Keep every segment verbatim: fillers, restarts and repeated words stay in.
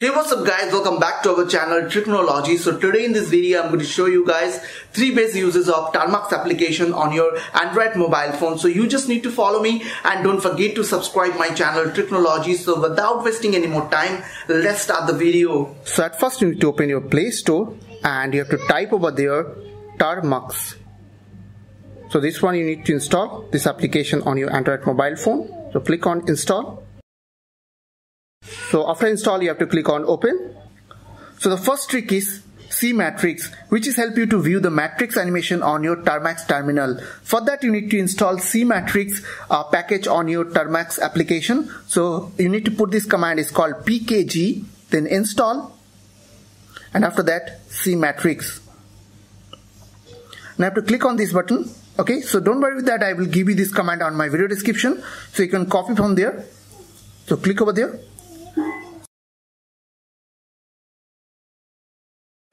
Hey, what's up guys, welcome back to our channel Tricknology. So today in this video I'm going to show you guys three base uses of Termux application on your Android mobile phone. So you just need to follow me and don't forget to subscribe my channel Tricknology. So without wasting any more time, let's start the video. So at first you need to open your Play Store and you have to type over there Termux. So this one you need to install this application on your Android mobile phone. So click on install. So after install you have to click on open. So the first trick is cmatrix, which is help you to view the matrix animation on your Termux terminal. For that you need to install cmatrix uh, package on your Termux application. So you need to put this command, is called P K G, then install, and after that cmatrix. Now I have to click on this button. Okay, so don't worry with that, I will give you this command on my video description, so you can copy from there. So click over there.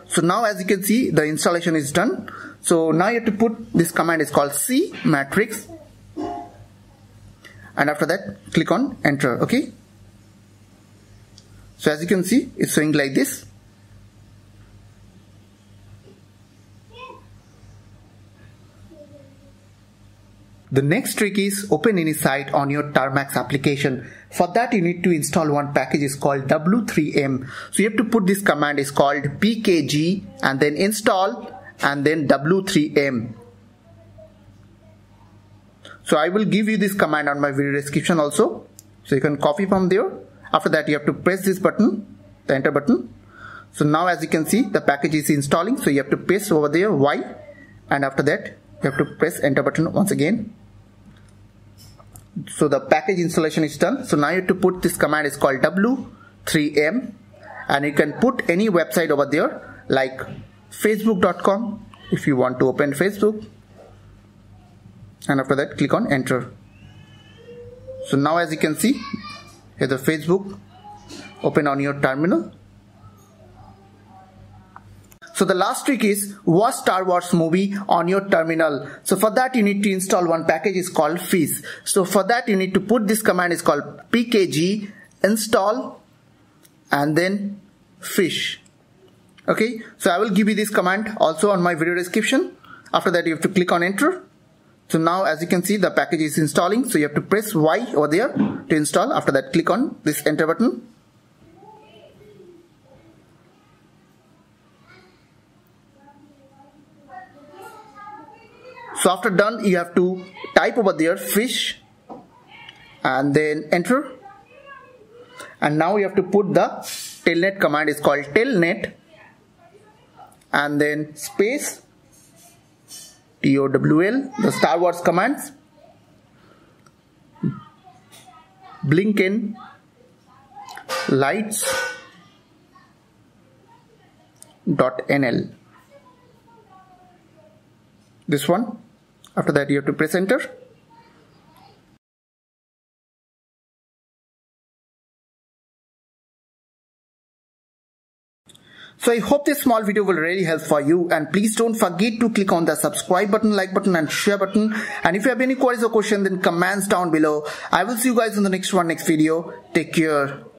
So now as you can see the installation is done. So now you have to put this command, is called cmatrix, and after that click on enter. Okay. So as you can see it's showing like this. The next trick is open any site on your Termux application. For that you need to install one package, is called W three M. So you have to put this command, is called P K G, and then install, and then W three M. So I will give you this command on my video description also. So you can copy from there. After that you have to press this button, the enter button. So now as you can see the package is installing. So you have to paste over there Y, and after that you have to press enter button once again. So the package installation is done. So now you have to put this command, is called W three M, and you can put any website over there, like facebook dot com if you want to open Facebook, and after that click on enter. So now as you can see here the Facebook open on your terminal. So the last trick is watch Star Wars movie on your terminal. So for that you need to install one package, is called fish. So for that you need to put this command, is called P K G, install, and then fish. Okay, so I will give you this command also on my video description. After that you have to click on enter. So now as you can see the package is installing. So you have to press Y over there to install. After that click on this enter button. So after done you have to type over there fish, and then enter, and now you have to put the telnet command, is called telnet, and then space T O W L, the Star Wars commands, blink in lights dot N L, this one. After that you have to press enter. So I hope this small video will really help for you, and please don't forget to click on the subscribe button, like button, and share button. And if you have any queries or questions, then comments down below. I will see you guys in the next one, next video. Take care.